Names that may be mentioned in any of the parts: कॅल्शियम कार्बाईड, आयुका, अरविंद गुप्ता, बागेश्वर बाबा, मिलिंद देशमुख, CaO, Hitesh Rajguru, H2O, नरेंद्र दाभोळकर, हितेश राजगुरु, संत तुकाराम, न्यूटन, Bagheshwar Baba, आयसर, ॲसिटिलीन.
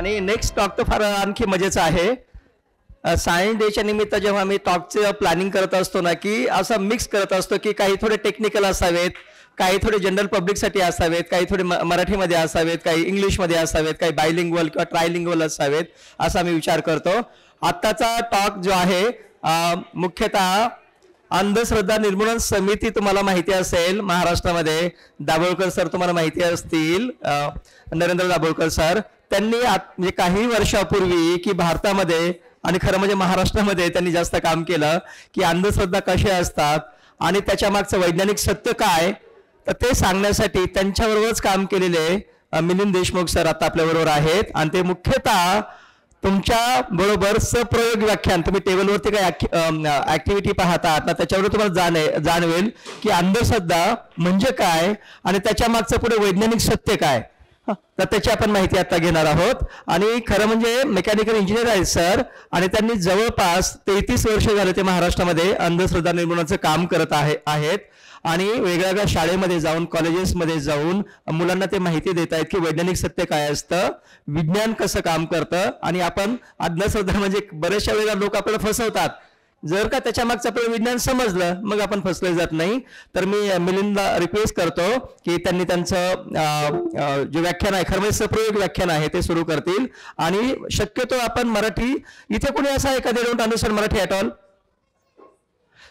आणि next talk तर फार आणखी मजेचा आहे. सायन्स डेच्या निमित्त जेव्हा मी टॉकचं प्लॅनिंग करत असतो ना की असं मिक्स करत असतो की काही थोडे टेक्निकल असावेत, काही थोडे जनरल पब्लिकसाठी असावेत, काही थोडे मराठीमध्ये असावेत, काही इंग्लिशमध्ये असावेत, काही बायलिंग्वल किंवा ट्रायलिंग्वल असावेत असा मी विचार करतो. आत्ताचा टॉक जो आहे मुख्यतः अंधश्रद्धा निर्मूलन समिती तुम्हाला माहिती असेल महाराष्ट्रामध्ये, दाभोळकर सर तुम्हाला माहिती असतील, नरेंद्र दाभोळकर सर, त्यांनी म्हणजे काही वर्षापूर्वी की भारतामध्ये आणि खरं म्हणजे महाराष्ट्रामध्ये त्यांनी जास्त काम केलं की अंधश्रद्धा कशा असतात आणि त्याच्या मागचं वैज्ञानिक सत्य काय तर ते सांगण्यासाठी त्यांच्याबरोबरच काम केलेले मिलिंद देशमुख सर आता आपल्याबरोबर आहेत. आणि ते मुख्यतः तुमच्या बरोबर सप्रयोग व्याख्यान, तुम्ही टेबलवरती काही ऍक्टिव्हिटी पाहतात ना त्याच्यावर तुम्हाला जाणवेल की अंधश्रद्धा म्हणजे काय आणि त्याच्या मागचं पुढे वैज्ञानिक सत्य काय, तर त्याची आपण माहिती आता घेणार आहोत. आणि खरं म्हणजे मेकॅनिकल इंजिनियर आहेत सर आणि त्यांनी जवळपास 33 वर्ष झाले ते महाराष्ट्रामध्ये अंधश्रद्धा निर्मूलनाचं काम करत आहेत आणि वेगवेगळ्या शाळेमध्ये जाऊन कॉलेजेसमध्ये जाऊन मुलांना ते माहिती देत आहेत की वैज्ञानिक सत्य काय असतं, विज्ञान कसं काम करतं. आणि आपण अंधश्रद्धा म्हणजे बऱ्याचशा वेळेला लोक आपल्याला फसवतात, जर का त्याच्या मागचं आपलं विज्ञान समजलं मग आपण फसले जात नाही. तर मी मिलिंदला रिक्वेस्ट करतो की त्यांनी त्यांचं जे व्याख्यान आहे खरं म्हणजे सप्रयोग व्याख्यान आहे ते सुरू करतील. आणि शक्यतो आपण मराठी इथे कोणी असा आहे का they don't understand Marathi at all,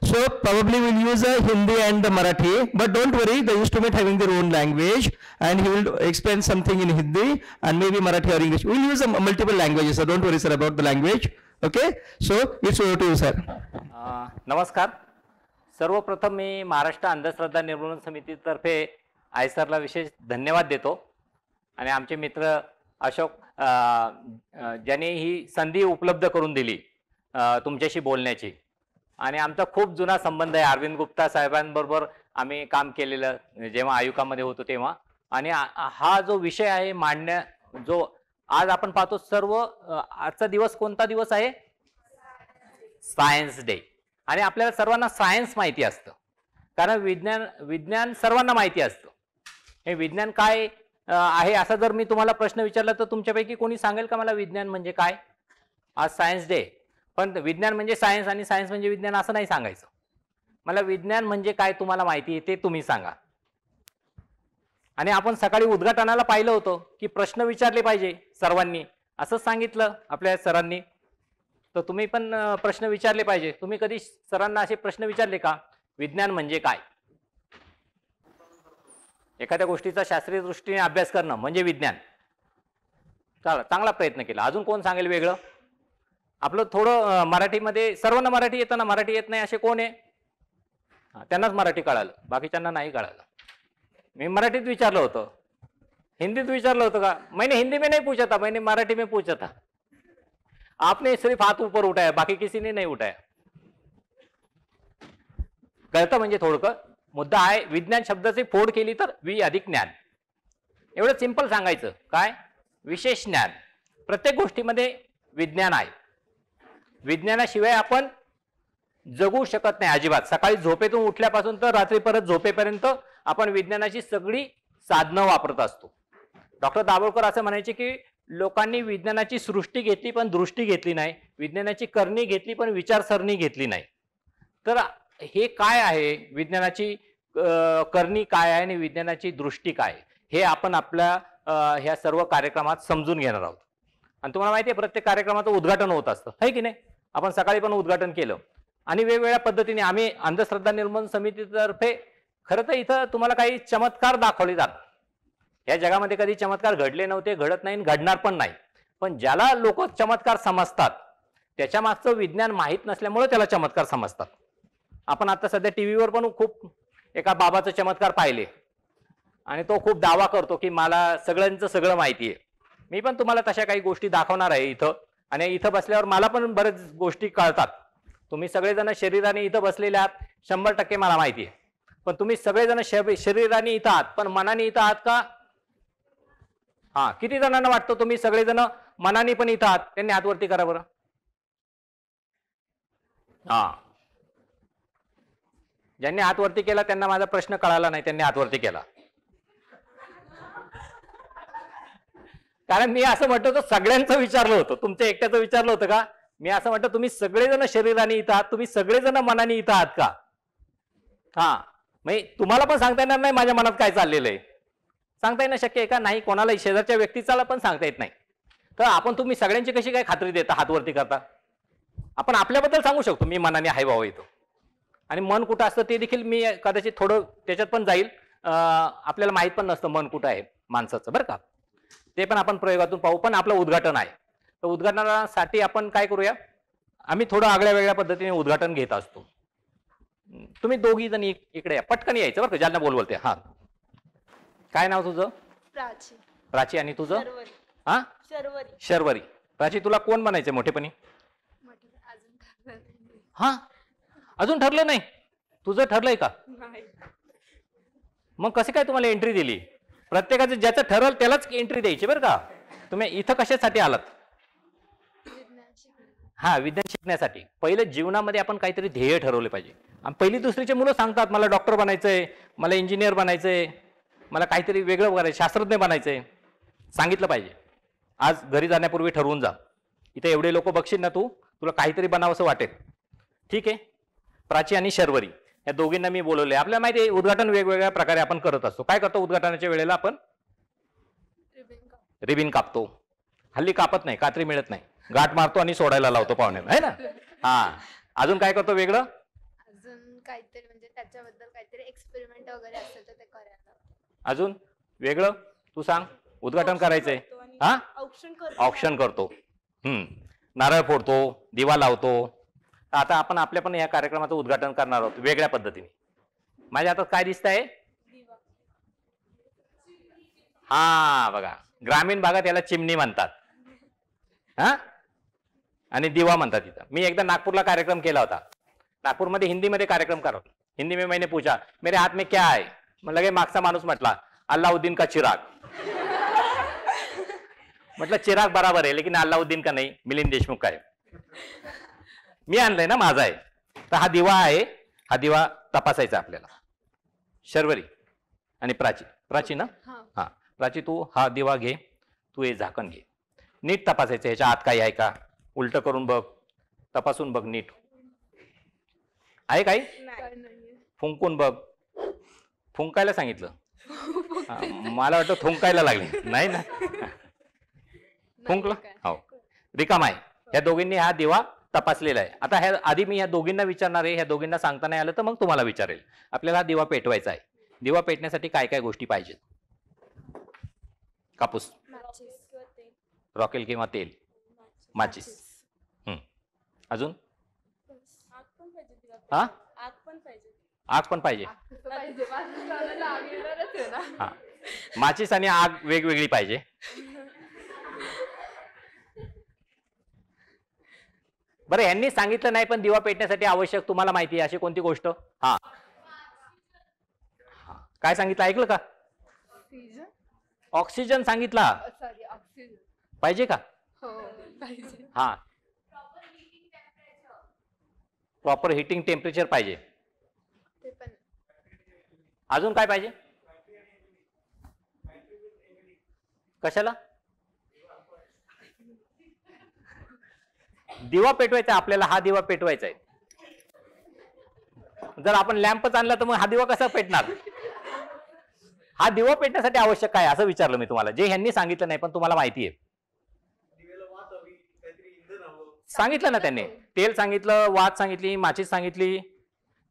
so probably we'll use the Hindi and the Marathi, but don't worry, the instrument having their own language and he will explain something in Hindi and maybe Marathi or English. We'll use multiple languages, so don't worry sir about the language. Okay, so it's over to you sir. नमस्कार. सर्वप्रथम मी महाराष्ट्र अंधश्रद्धा निर्मूलन समितीतर्फे आयसरला विशेष धन्यवाद देतो आणि आमचे मित्र अशोक ज्यांनी ही संधी उपलब्ध करून दिली तुमच्याशी बोलण्याची. आणि आमचा खूप जुना संबंध आहे, अरविंद गुप्ता साहेबांबरोबर आम्ही काम केलेलं जेव्हा आयुकामध्ये होतो तेव्हा. आणि हा जो विषय आहे मांडण्या जो आज आपण पाहतो सर्व, आजचा दिवस कोणता दिवस आहे? Science day. आणि आपल्याला सर्वांना सायन्स माहिती असतं कारण विज्ञान सर्वांना माहिती असतं. हे विज्ञान काय आहे असा जर मी तुम्हाला प्रश्न विचारला तर तुमच्यापैकी कोणी सांगेल का मला विज्ञान म्हणजे काय? आज सायन्स डे पण विज्ञान म्हणजे सायन्स आणि सायन्स म्हणजे विज्ञान असं नाही सांगायचं. मला विज्ञान म्हणजे काय तुम्हाला माहिती आहे ते तुम्ही सांगा. आणि आपण सकाळी उद्घाटनाला पाहिलं होतं की प्रश्न विचारले पाहिजे सर्वांनी, असंच सांगितलं आपल्या सरांनी. तर तुम्ही पण प्रश्न विचारले पाहिजे. तुम्ही कधी सरांना असे प्रश्न विचारले का विज्ञान म्हणजे काय? एखाद्या गोष्टीचा शास्त्रीय दृष्टीने अभ्यास करणं म्हणजे विज्ञान. चला चांगला प्रयत्न केला. अजून कोण सांगेल वेगळं? आपलं थोडं मराठीमध्ये सर्वांना मराठी येतं ना, मराठी येत नाही असे कोण आहे? त्यांनाच मराठी कळालं, बाकीच्यांना नाही कळालं. मी मराठीत विचारलं होतं, हिंदीत विचारलं होतं का? मैंने हिंदी में नहीं पूछा था, मैंने मराठी में पूछा था. आपने सिर्फ हाथ ऊपर उठाया, बाकी किसी ने नहीं उठाया. कळतं म्हणजे थोडकं. मुद्दा आहे विज्ञान शब्दाची फोड केली तर वि अधिक ज्ञान, एवढं सिंपल सांगायचं. काय विशेष ज्ञान प्रत्येक गोष्टीमध्ये विज्ञान आहे. विज्ञानाशिवाय आपण जगू शकत नाही अजिबात. सकाळी झोपेतून उठल्यापासून तर रात्री परत झोपेपर्यंत आपण विज्ञानाची सगळी साधनं वापरत असतो. डॉक्टर दाभोळकर असं म्हणायचे की लोकांनी विज्ञानाची सृष्टी घेतली पण दृष्टी घेतली नाही, विज्ञानाची करणी घेतली पण विचारसरणी घेतली नाही. तर हे काय आहे विज्ञानाची करणी काय आहे आणि विज्ञानाची दृष्टी काय हे आपण आपल्या ह्या सर्व कार्यक्रमात समजून घेणार आहोत. आणि तुम्हाला माहिती आहे प्रत्येक कार्यक्रमाचं उद्घाटन होत असतं है की नाही? आपण सकाळी पण उद्घाटन केलं. आणि वेगवेगळ्या पद्धतीने आम्ही अंधश्रद्धा निर्मूलन समितीतर्फे खरं तर इथं तुम्हाला काही चमत्कार दाखवले जातात. या जगामध्ये कधी चमत्कार घडले नव्हते, घडत नाही, घडणार पण नाही. पण ज्याला लोक चमत्कार समजतात त्याच्या मागचं विज्ञान माहीत नसल्यामुळे त्याला चमत्कार समजतात. आपण आता सध्या टी व्हीवर पण खूप एका बाबाचा चमत्कार पाहिले आणि तो खूप दावा करतो की मला सगळ्यांचं सगळं माहिती आहे. मी पण तुम्हाला तशा काही गोष्टी दाखवणार आहे इथं. आणि इथं बसल्यावर मला पण बरेच गोष्टी कळतात. तुम्ही सगळेजण शरीराने इथं बसलेले आहात 100% मला माहिती आहे. पण तुम्ही सगळेजण शरीराने इथं आहात पण मनाने इथं आहात का? हा, किती जणांना वाटतं तुम्ही सगळेजण मनाने पण इथं आहात? त्यांनी हात वरती करा बरं. हा, ज्यांनी हात वरती केला त्यांना माझा प्रश्न कळाला नाही, त्यांनी हात वरती केला. कारण मी असं म्हटलं होतं सगळ्यांचं विचारलं होतं, तुमच्या एकट्याचं विचारलं होतं का? मी असं म्हटलं तुम्ही सगळेजण शरीराने इथं आहात, तुम्ही सगळेजण मनाने इथं आहात का? हा, म्हणजे तुम्हाला पण सांगता येणार नाही माझ्या मनात काय चाललेलं आहे, सांगता येणं शक्य आहे का? नाही, कोणाला शेजारच्या व्यक्तीचाला पण सांगता येत नाही. तर आपण तुम्ही सगळ्यांची कशी काय खात्री देता, हातवरती करता? आपण आपल्याबद्दल सांगू शकतो मी मनाने आहे बाबा येतो, आणि मन कुठं असतं ते देखील मी कदाचित थोडं त्याच्यात पण जाईल, आपल्याला माहीत पण नसतं मन कुठं आहे माणसाचं, बरं का? ते पण आपण प्रयोगातून पाहू. पण आपलं उद्घाटन आहे, तर उद्घाटनासाठी आपण काय करूया, आम्ही थोडं आगळ्या वेगळ्या पद्धतीने उद्घाटन घेत असतो. तुम्ही दोघी जण इकडे या, पटकन यायचं बरं का, ज्यांना बोलवलते. हा, काय नाव तुझं? प्राची. प्राची, आणि तुझं? हा, शर्वरी. शर्वरी. प्राची, तुला कोण बनायचं मोठेपणी? हा, अजून ठरलं नाही? तुझं ठरलंय का? मग कसे काय तुम्हाला एंट्री दिली? प्रत्येकाचं ज्याचं ठरल त्यालाच एंट्री द्यायची बरं का. तुम्ही इथं कशासाठी आलात? हा, विज्ञान शिकण्यासाठी. पहिले जीवनामध्ये आपण काहीतरी ध्येय ठरवले पाहिजे. आणि पहिली दुसरीचे मुलं सांगतात मला डॉक्टर बनायचंय, मला इंजिनियर बनायचंय, मला काहीतरी वेगळं करायचं, शास्त्रज्ञ बनायचंय. सांगितलं पाहिजे आज घरी जाण्यापूर्वी ठरवून जा, इथे एवढे लोक बघशील ना तू, तुला काहीतरी बनावंसं वाटेल. ठीक आहे, प्राची आणि शर्वरी या दोघींना मी बोलवले. आपल्याला माहिती आहे उद्घाटन वेगवेगळ्या प्रकारे आपण करत असतो. काय करतो उद्घाटनाच्या वेळेला? आपण रिबिन कापतो. हल्ली कापत नाही, कात्री मिळत नाही, गाठ मारतो आणि सोडायला लावतो पाहुण्याला, है ना? हा, अजून काय करतो वेगळं? अजून काहीतरी म्हणजे त्याच्याबद्दल काहीतरी एक्सपेरिमेंट वगैरे असेल तर ते करायला. अजून वेगळं तू सांग, उद्घाटन करायचंय. हा, ऑप्शन करतो. नारळ फोडतो, दिवा लावतो. आता आपण आपल्या पण या कार्यक्रमाचं उद्घाटन करणार आहोत वेगळ्या पद्धतीने. माझ्या हातात काय दिसत आहे? हा बघा, ग्रामीण भागात याला चिमणी म्हणतात, हा, आणि दिवा म्हणतात. तिथं मी एकदा नागपूरला कार्यक्रम केला होता. नागपूरमध्ये हिंदीमध्ये कार्यक्रम करा, हिंदी में मैंने पूछा मेरे हाथ में क्या है, मग लगे मागचा माणूस म्हटला अल्लाउद्दीन का चिराग. म्हटलं चिराग बराबर आहे, लेकिन अल्लाउद्दीन का नाही, मिलिंद देशमुख का आहे, मी आणलंय ना, माझा आहे. तर हा दिवा आहे, हा दिवा तपासायचा आपल्याला. शर्वरी आणि प्राची, प्राची ना? हा, प्राची तू हा दिवा घे, तू हे झाकण घे, नीट तपासायचं ह्याच्या आत काही आहे का, उलटं करून बघ, तपासून बघ नीट, आहे काही फुंकून बघ. फुंकायला सांगितलं? मला वाटतं फुंकायला लागले, नाही ना? फुंकलं? हो, रिकाम आहे. ह्या दोघींनी हा दिवा तपासलेला आहे. आता ह्या आधी मी ह्या दोघींना विचारणार आहे, ह्या दोघींना सांगता नाही आलं तर मग तुम्हाला विचारेल. आपल्याला दिवा पेटवायचा आहे. दिवा पेटण्यासाठी काय काय गोष्टी पाहिजेत? कापूस, रॉकेल किंवा तेल, माचीस, अजून हा आग पण पाहिजे. हा, माचीस आणि आग वेगवेगळी पाहिजे. बरं, यांनी सांगितलं नाही पण दिवा पेटण्यासाठी आवश्यक तुम्हाला माहिती आहे अशी कोणती गोष्ट? हा, काय सांगितलं, ऐकलं का? ऑक्सिजन सांगितला पाहिजे का? हा, प्रॉपर हिटिंग टेम्परेचर पाहिजे. अजून काय पाहिजे? कशाला दिवा पेटवायचा आपल्याला? हा दिवा पेटवायचा आहे. जर आपण लॅम्पच आणला तर मग हा दिवा कसा पेटणार? हा दिवा पेटण्यासाठी आवश्यक काय असं विचारलं मी तुम्हाला, जे ह्यांनी सांगितलं नाही पण तुम्हाला माहिती आहे. सांगितलं ना त्यांनी, तेल सांगितलं, वात सांगितली, माचीस सांगितली,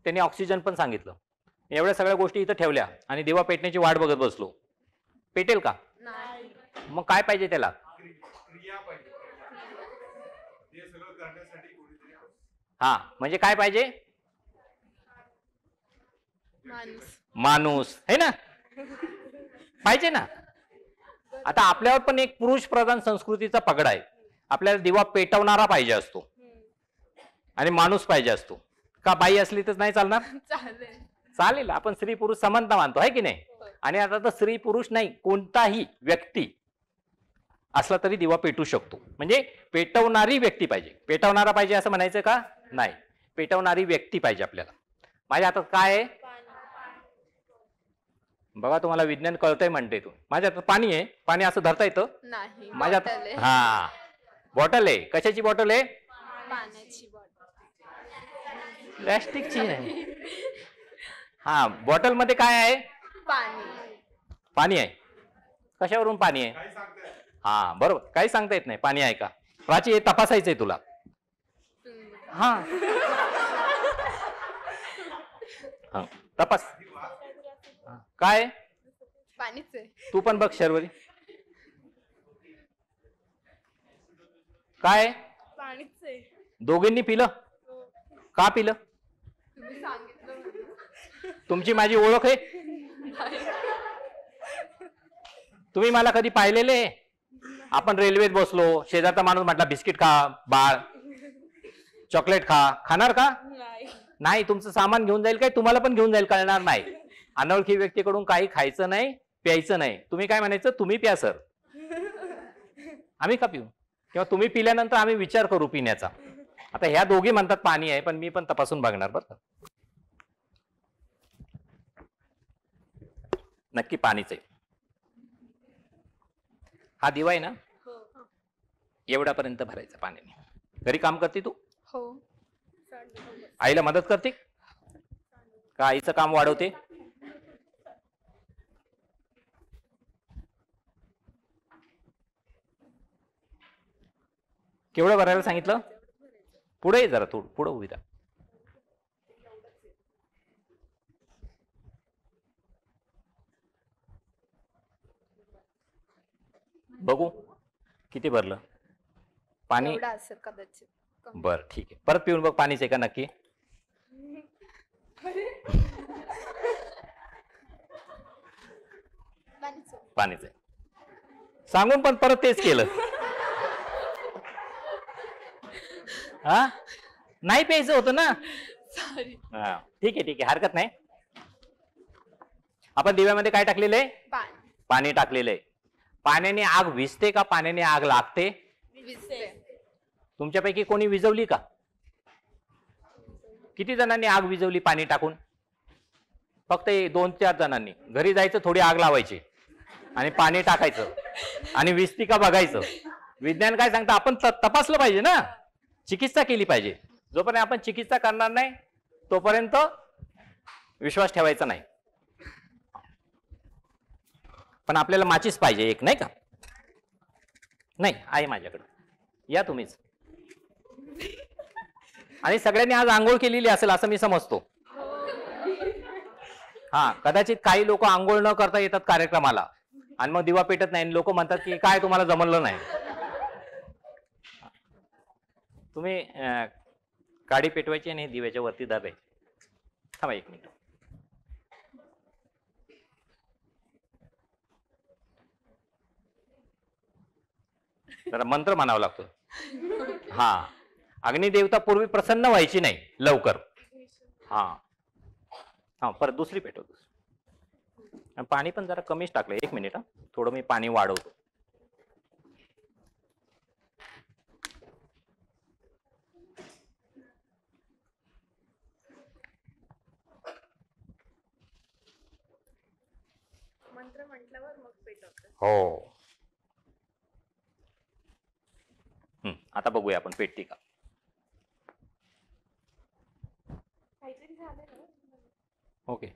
त्यांनी ऑक्सिजन पण सांगितलं. एवढ्या सगळ्या गोष्टी इथं ठेवल्या आणि दिवा पेटण्याची वाट बघत बसलो. पेटेल का? मग काय पाहिजे त्याला? हा, म्हणजे काय पाहिजे? माणूस, है ना? पाहिजे ना. आता आपल्यावर पण एक पुरुष प्रधान संस्कृतीचा पगड आहे. आपल्याला दिवा पेटवणारा पाहिजे असतो आणि माणूस पाहिजे असतो. का बाई असली तर नाही चालणार? चालेल, आपण स्त्री पुरुष समानता मानतो, आहे की नाही? आणि आता तर स्त्री पुरुष नाही, कोणताही व्यक्ती असला तरी दिवा पेटू शकतो. म्हणजे पेटवणारी व्यक्ती पाहिजे. पेटवणारा पाहिजे असं म्हणायचं का? नाही, पेटवणारी व्यक्ती पाहिजे आपल्याला. माझ्या हातात काय आहे? बाबा तुम्हाला विज्ञान कळतंय म्हणते तू, माझ्या हातात पाणी आहे, पाणी असं धरता येतं नाही, माझ्या हा बॉटल आहे, कशाची बॉटल आहे, पाण्याची बॉटल, प्लास्टिकची नाही, हा बॉटल मध्ये काय आहे, पाणी, पाणी आहे, कशावरून पाणी आहे, हा बरोबर, काही सांगता येत नाही पाणी आहे का, प्राची हे तपासायचंय तुला, हा हा तपास काय पाणीच आहे, तू पण बघ शर्वरी काय पाणीच आहे, दोघींनी पिलं का, पिलं तुम्ही सांगितलं, तुमची माझी ओळख आहे, तुम्ही मला कधी पाहिलेले, आपण रेल्वेत बसलो, शेजारचा माणूस म्हटला बिस्किट खा बाळ, चॉकलेट खा, खाणार का नाही, तुमचं सामान घेऊन जाईल काय, तुम्हाला पण घेऊन जाईल, कळणार नाही, अनोळखी व्यक्तीकडून काही खायचं नाही, प्यायचं नाही, तुम्ही काय म्हणायचं, तुम्ही प्या सर, आम्ही का पिऊ, किंवा तुम्ही पिल्यानंतर आम्ही विचार करू पिण्याचा, आता ह्या दोघी म्हणतात पाणी आहे, पण मी पण तपासून बघणार बरं, नक्की पाणीच आहे, हा दिवा आहे ना एवढापर्यंत भरायचा पाण्याने, घरी काम करते तू, हो आईला मदत करते का, आईचं काम वाढवते, केवढं भरायला सांगितलं, पुढे जरा थोडं पुढे उभी राहा, बघू किती भरलं पाणी, बर ठीक आहे, परत पिऊन बघ पाणीच आहे का नक्की, पाणीच आहे सांगून पण परत तेच केलं, हा नाही प्यायचं होतं ना, हा ठीक आहे हरकत नाही, आपण दिव्यामध्ये काय टाकलेलं आहे, पाणी टाकलेलं आहे, पाण्याने आग विझते का पाण्याने आग लागते, तुमच्यापैकी कोणी विझवली का, किती जणांनी आग विझवली पाणी टाकून, फक्त 2-4 जणांनी, घरी जायचं थोडी आग लावायची आणि पाणी टाकायचं आणि विझती का बघायचं, विज्ञान काय सांगतं, आपण तपासलं पाहिजे ना, चिकित्सा केली पाहिजे, जोपर्यंत आपण चिकित्सा करणार नाही तोपर्यंत विश्वास ठेवायचा नाही, पण आपल्याला माचीस पाहिजे एक नाही का, नाही आहे माझ्याकडे, या तुम्हीच, आणि सगळ्यांनी आज आंघोळ केलेली असेल असं मी समजतो, हा कदाचित काही लोक आंघोळ न करता येतात कार्यक्रमाला आणि मग दिवा पेटत नाही, लोक म्हणतात की काय तुम्हाला जमलं नाही, तुम्ही काडी पेटवायची आणि दिव्याच्या वरती दाबायची, थांबा 1 मिनिट, जरा मंत्र म्हणावा लागतो, हा अग्निदेवता पूर्वी प्रसन्न व्हायची नाही लवकर, हा हा परत दुसरी पेटव, दुसरी, पाणी पण जरा कमीच टाकलं, 1 मिनिट हा थोडं मी पाणी वाढवतो, मंत्र म्हटल्यावर मग पेटवतो, हो आता बघूया आपण पेटती का, ओके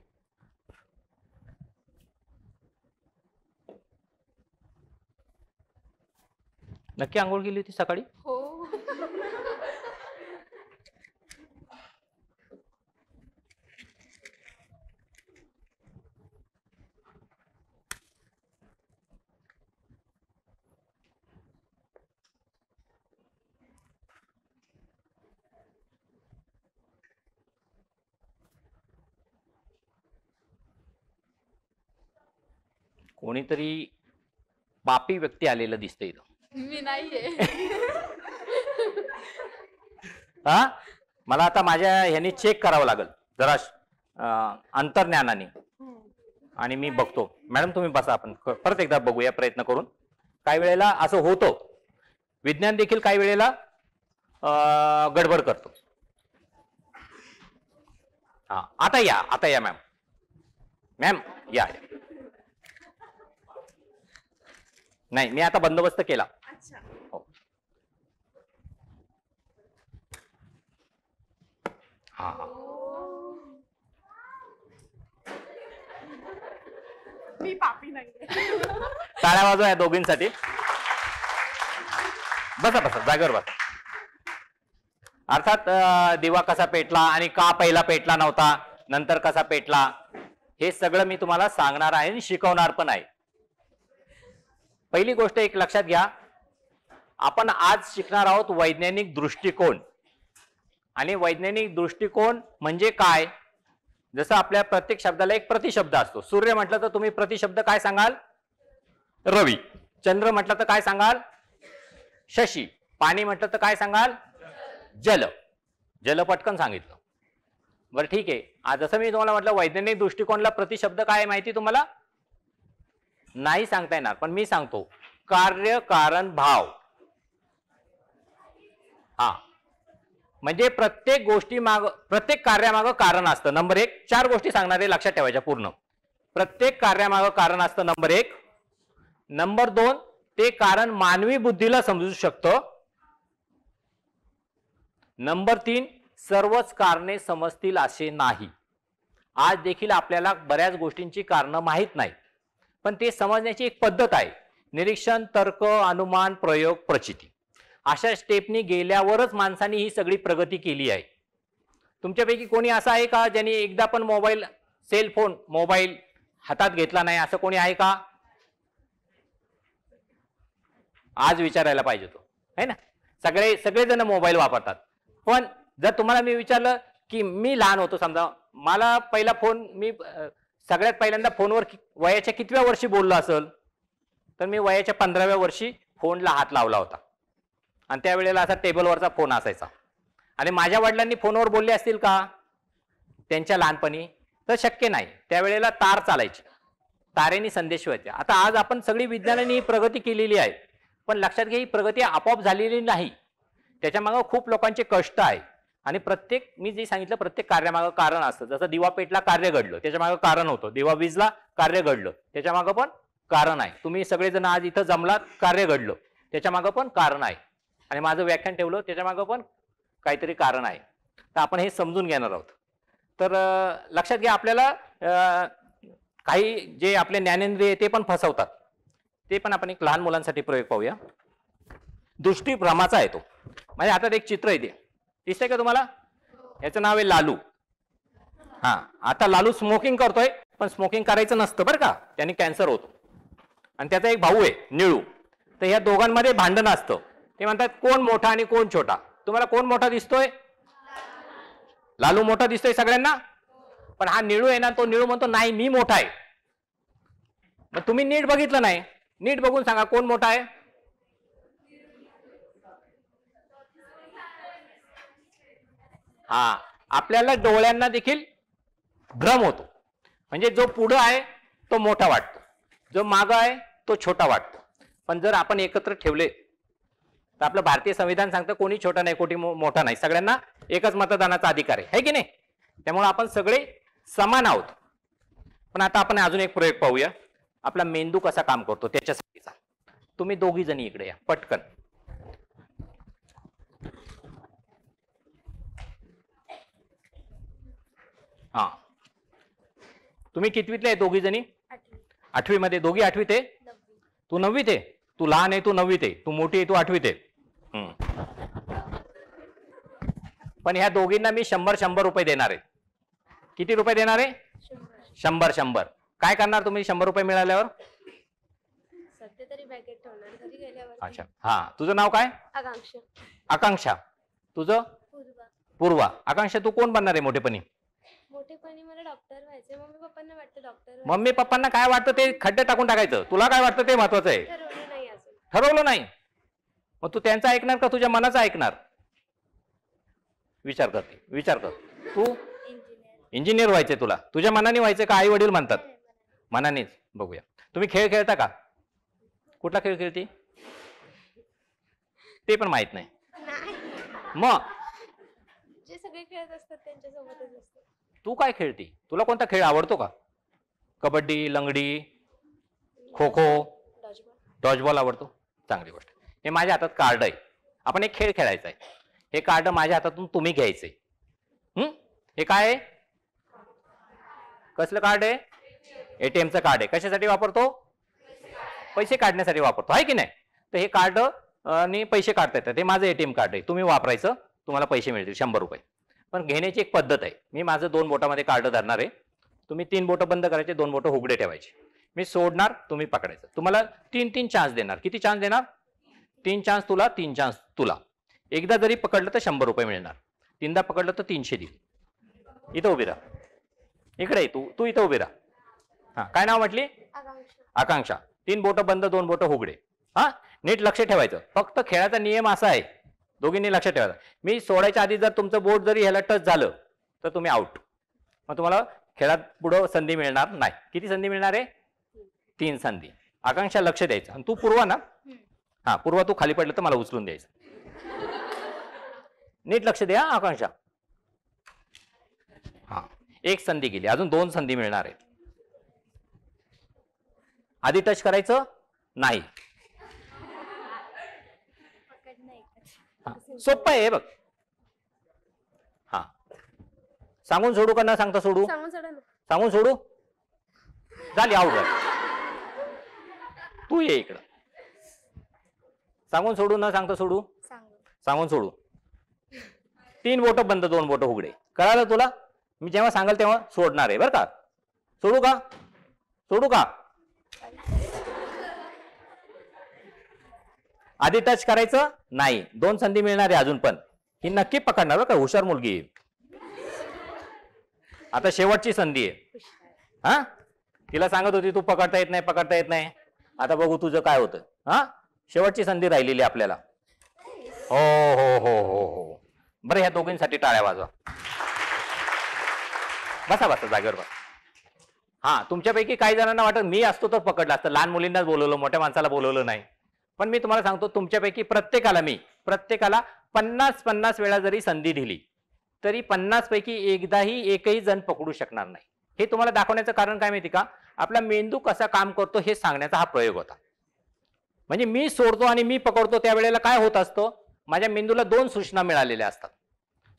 नक्की आंघोळ केली होती सकाळी, हो कोणीतरी पापी व्यक्ती आलेला दिसतंय इथं, मी नाहीये हा मला आता माझ्या ह्याने चेक करावं लागेल जरा अंतर्ज्ञानाने, आणि मी बघतो, मॅडम तुम्ही बसा, आपण परत एकदा बघूया प्रयत्न करून, काही वेळेला असं होतं, विज्ञान देखील काही वेळेला गडबड करतो, हा आता या, आता या मॅम, मॅम या, नाही, मी आता बंदोबस्त केला. अच्छा. हो. मी पापी नाहीये. टाळ्या वाजवा या दोघींसाठी. बसा बसा, जागेवर बसा. अर्थात दिवा कसा पेटला आणि का पहिला पेटला नव्हता, नंतर कसा पेटला, हे सगळं मी तुम्हाला सांगणार आहे आणि शिकवणार पण आहे. पहिली गोष्ट एक लक्षात घ्या, आपण आज शिकणार आहोत वैज्ञानिक दृष्टिकोन. आणि वैज्ञानिक दृष्टिकोन म्हणजे काय? जसं आपल्या प्रत्येक शब्दाला एक प्रतिशब्द असतो. सूर्य म्हटलं तर तुम्ही प्रतिशब्द काय सांगाल? रवी. चंद्र म्हटलं तर काय सांगाल? शशी. पाणी म्हटलं तर काय सांगाल? जल. जल पटकन सांगितलं. बरं ठीक आहे. आज जसं मी तुम्हाला म्हटलं वैज्ञानिक दृष्टिकोनला प्रतिशब्द काय माहिती तुम्हाला नाही सांगता येणार, पण मी सांगतो. कार्य कारण भाव. हा म्हणजे प्रत्येक गोष्टी माग, प्रत्येक कार्यामागं कारण असतं. नंबर एक, चार गोष्टी सांगणारे लक्षात ठेवायच्या पूर्ण. प्रत्येक कार्यामागं कारण असतं, नंबर एक. नंबर दोन, ते कारण मानवी बुद्धीला समजू शकतं. नंबर तीन, सर्वच कारणे समजतील असे नाही. आज देखील आपल्याला बऱ्याच गोष्टींची कारणं माहीत नाही, पण ते समजण्याची एक पद्धत आहे. निरीक्षण, तर्क, अनुमान, प्रयोग, प्रचिती अशा स्टेपनी गेल्यावरच माणसाने ही सगळी प्रगती केली आहे. तुमच्यापैकी कोणी असं आहे का ज्याने एकदा पण मोबाईल, सेलफोन, मोबाईल हातात घेतला नाही? असं कोणी आहे का? आज विचारायला पाहिजे तो, है ना? सगळे सगळेजण मोबाईल वापरतात, पण जर तुम्हाला मी विचारलं की मी लहान होतो, समजा मला पहिला फोन, मी सगळ्यात पहिल्यांदा फोनवर वयाच्या कितव्या वर्षी बोललो असेल, तर मी वयाच्या 15व्या वर्षी फोनला हात लावला होता. आणि त्यावेळेला असा टेबलवरचा फोन असायचा. आणि माझ्या वडिलांनी फोनवर बोलले असतील का त्यांच्या लहानपणी? तर शक्य नाही. त्यावेळेला तार चालायची, तारेने संदेश व्हायचे. आता आज आपण सगळी विज्ञानाने ही प्रगती केलेली आहे, पण लक्षात घ्या ही प्रगती आपोआप झालेली नाही. त्याच्यामागं खूप लोकांचे कष्ट आहे. आणि प्रत्येक, मी जे सांगितलं, प्रत्येक कार्यामागं कारण असतं. जसं दिवा पेटला, कार्य घडलं, त्याच्यामागं कारण होतं. दिवा विजला, कार्य घडलं, त्याच्यामागं पण कारण आहे. तुम्ही सगळेजण आज इथं जमलात, कार्य घडलं, त्याच्यामागं पण कारण आहे. आणि माझं व्याख्यान ठेवलं, त्याच्यामागं पण काहीतरी कारण आहे. तर आपण हे समजून घेणार आहोत. तर लक्षात घ्या, आपल्याला काही जे आपले ज्ञानेंद्रिय ते पण फसवतात. ते पण आपण एक लहान मुलांसाठी प्रयोग पाहूया. दृष्टीभ्रमाचा आहे तो. माझ्या हातात एक चित्र येते, दिसतंय का तुम्हाला? याचं नाव आहे लालू. हा, आता लालू स्मोकिंग करतोय, पण स्मोकिंग करायचं नसतं बरं का, त्याने कॅन्सर होतो. आणि त्याचा एक भाऊ आहे निळू. तर या दोघांमध्ये भांडण असतं. ते म्हणतात कोण मोठा आणि कोण छोटा. तुम्हाला कोण मोठा दिसतोय? लालू मोठा दिसतोय सगळ्यांना. पण हा निळू आहे ना, तो निळू म्हणतो नाही मी मोठा आहे. मग तुम्ही नीट बघितलं नाही. नीट बघून सांगा कोण मोठा आहे. हा, आपल्याला डोळ्यांना देखील भ्रम होतो. म्हणजे जो पुढं आहे तो मोठा वाटतो, जो मागं आहे तो छोटा वाटतो. पण जर आपण एकत्र ठेवले तर आपलं भारतीय संविधान सांगतं कोणी छोटा नाही, कोणी मोठा नाही, सगळ्यांना एकच मतदानाचा अधिकार आहे, है की नाही? त्यामुळे आपण सगळे समान आहोत. पण आता आपण अजून एक प्रयोग पाहूया, आपला मेंदू कसा काम करतो त्याच्यासाठीचा. तुम्ही दोघी जणी इकडे या पटकन. हा, तुम्ही कितवीतले आहे दोघी जणी? आठवी मध्ये. दोघी आठवीत आहे, तू नववीत आहे. तू लहान आहे, तू नववीत आहे. तू मोठी आहे, तू आठवीत आहे. पण ह्या दोघींना मी 100-100 रुपये देणार आहे. किती रुपये देणार आहे? 100-100. काय करणार तुम्ही 100 रुपये मिळाल्यावर? अच्छा. हा, तुझं नाव काय? आकांक्षा. आकांक्षा, तुझं? पूर्वा. आकांक्षा, तू कोण बनणार आहे मोठेपणी? मला डॉक्टर व्हायचं. मम्मी पप्पांना वाटतं डॉक्टर. मम्मी पप्पांना काय वाटतं ते खड्डे टाकून टाकायचं. तुला काय वाटतं ते महत्वाचं आहे. ठरवलं नाही. मग तू त्यांचं ऐकणार का तुझ्या मनाचं ऐकणार? विचार करते, विचार कर. तू इंजिनियर व्हायचंय तुला. तुझ्या मनाने व्हायचं का आई वडील म्हणतात? मनानेच. बघूया, तुम्ही खेळ खेळता का? कुठला खेळ खेळते ते पण माहित नाही. मग जे सगळे खेळत असतात त्यांच्यासोबतच असतो. तू काय खेळती? तुला कोणता खेळ आवडतो का? कबड्डी, लंगडी, खो खो, डॉजबॉल आवडतो, चांगली गोष्ट. हे माझ्या हातात कार्ड आहे, आपण एक खेळ खेळायचा आहे. हे कार्ड माझ्या हातातून तुम्ही घ्यायचंय. हे काय आहे? कसलं कार्ड आहे? एटीएमचं कार्ड आहे. कशासाठी वापरतो? पैसे काढण्यासाठी वापरतो, आहे की नाही? तर हे कार्ड आणि पैसे काढता येतात. हे माझं एटीएम कार्ड आहे, तुम्ही वापरायचं, तुम्हाला पैसे मिळतील 100 रुपये. पण घेण्याची एक पद्धत आहे. मी माझं 2 बोटामध्ये कार्ड धरणार आहे, तुम्ही 3 बोटं बंद करायचे, 2 बोटं हुगडे ठेवायचे. मी सोडणार, तुम्ही पकडायचं. तुम्हाला 3-3 चान्स देणार. किती चान्स देणार? 3 चान्स तुला, 3 चान्स तुला. एकदा जरी पकडलं तर 100 रुपये मिळणार, 3दा पकडलं तर 300 देईल. इथं उभी राहा, इकडे तू इथं उभी राहा. हां, काय नाव म्हटली? आकांक्षा. 3 बोटं बंद, 2 बोटं हुगडे. हां, नीट लक्ष ठेवायचं. फक्त खेळाचा नियम असा आहे, दोघींनी लक्ष ठेवायचं, मी सोडायच्या आधी जर तुमचं बोट जरी ह्याला टच झालं तर तुम्ही आउट. मग तुम्हाला खेळात पुढं संधी मिळणार नाही. किती संधी मिळणार आहे? 3 संधी. आकांक्षा लक्ष द्यायचं. आणि तू पूर्वा ना, हां पूर्वा, तू खाली पडलं तर मला उचलून द्यायचं. नीट लक्ष द्या आकांक्षा. हां, 1 संधी गेली, अजून 2 संधी मिळणार आहेत. आधी टच करायचं नाही. सोपं आहे बघ. हां, सांगून सोडू का न सांगता सोडू? सांगून सोडू. झाली आवड. तू ये इकडं. सांगून सोडू न सांगता सोडू? सांगून सोडू. 3 बोटं बंद, 2 बोटं उघडे. कळालं तुला? मी जेव्हा सांगाल तेव्हा सोडणार आहे बरं का. सोडू का? सोडू का? आधी टच करायचं नाही. 2 संधी मिळणार आहे अजून, पण ही नक्की पकडणार बरं का, हुशार मुलगी. आता शेवटची संधी आहे. हा, तिला सांगत होती तू पकडता येत नाही, पकडता येत नाही. आता बघू तुझं काय होतं. हा, शेवटची संधी राहिलेली आपल्याला. हो हो हो हो हो. बरं, ह्या दोघींसाठी टाळ्या वाजवा. बसा बसा जागेवर बसा. हा, तुमच्यापैकी काही जणांना वाटत मी असतो तर पकडला असतं. लहान मुलींनाच बोलवलं, मोठ्या माणसाला बोलवलं नाही. पण मी तुम्हाला सांगतो, तुमच्यापैकी प्रत्येकाला मी 50-50 वेळा जरी संधी दिली तरी 50 पैकी एकही जण पकडू शकणार नाही. हे तुम्हाला दाखवण्याचं कारण काय माहिती का? आपला मेंदू कसा काम करतो हे सांगण्याचा हा प्रयोग होता. म्हणजे मी सोडतो आणि मी पकडतो त्यावेळेला काय होत असतं? माझ्या मेंदूला 2 सूचना मिळालेल्या असतात.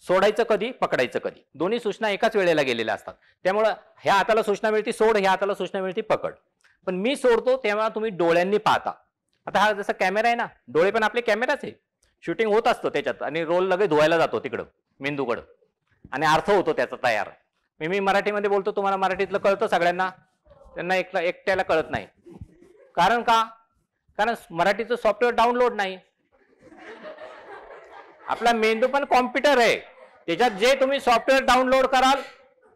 सोडायचं कधी, पकडायचं कधी, दोन्ही सूचना एकाच वेळेला गेलेल्या असतात. त्यामुळं ह्या हाताला सूचना मिळते सोड, ह्या हाताला सूचना मिळते पकड. पण मी सोडतो तेव्हा तुम्ही डोळ्यांनी पाहता. आता हा जसा कॅमेरा आहे ना, डोळे पण आपले कॅमेराच आहे. शूटिंग होत असतं त्याच्यात आणि रोल लगेच धुवायला जातो तिकडं मेंदूकडं, आणि अर्थ होतो त्याचा तयार. मी मराठीमध्ये बोलतो, तुम्हाला मराठीतलं कळतं सगळ्यांना? त्यांना एकट्याला कळत नाही. कारण का? कारण मराठीचं सॉफ्टवेअर डाउनलोड नाही. आपला मेंदू पण कॉम्प्युटर आहे, त्याच्यात जे तुम्ही सॉफ्टवेअर डाउनलोड कराल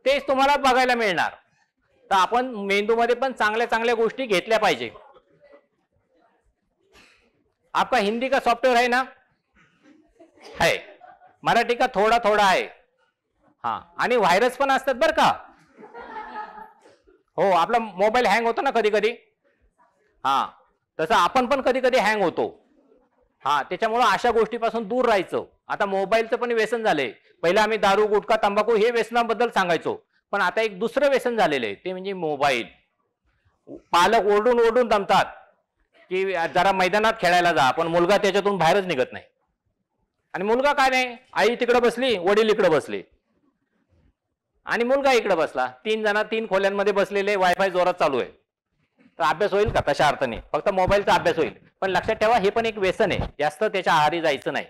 तेच तुम्हाला बघायला मिळणार. तर आपण मेंदूमध्ये पण चांगल्या चांगल्या गोष्टी घेतल्या पाहिजे. आपका हिंदी का सॉफ्टवेअर आहे ना? है. मराठी का थोडा थोडा आहे. हां, आणि व्हायरस पण असतात बरं का. हो, आपला मोबाईल हँग होतो ना कधी कधी. हां, तसं आपण पण कधी कधी हँग होतो. हां, त्याच्यामुळं अशा गोष्टीपासून दूर राहायचं. आता मोबाईलचं पण व्यसन झालंय. पहिलं आम्ही दारू, गुटखा, तंबाखू हे व्यसनाबद्दल सांगायचो, पण आता एक दुसरं व्यसन झालेलं आहे, ते म्हणजे मोबाईल. पालक ओरडून ओरडून दमतात की जरा मैदानात खेळायला जा, पण मुलगा त्याच्यातून बाहेरच निघत नाही. आणि मुलगा काय नाही, आई तिकडं बसली, वडील इकडं बसले, आणि मुलगा इकडे बसला. 3 जण 3 खोल्यांमध्ये बसलेले, वायफाय जोरात चालू आहे. तर अभ्यास होईल का? तशा अर्थाने फक्त मोबाईलचा अभ्यास होईल. पण लक्षात ठेवा, हे पण एक व्यसन आहे, जास्त त्याच्या आहारी जायचं नाही.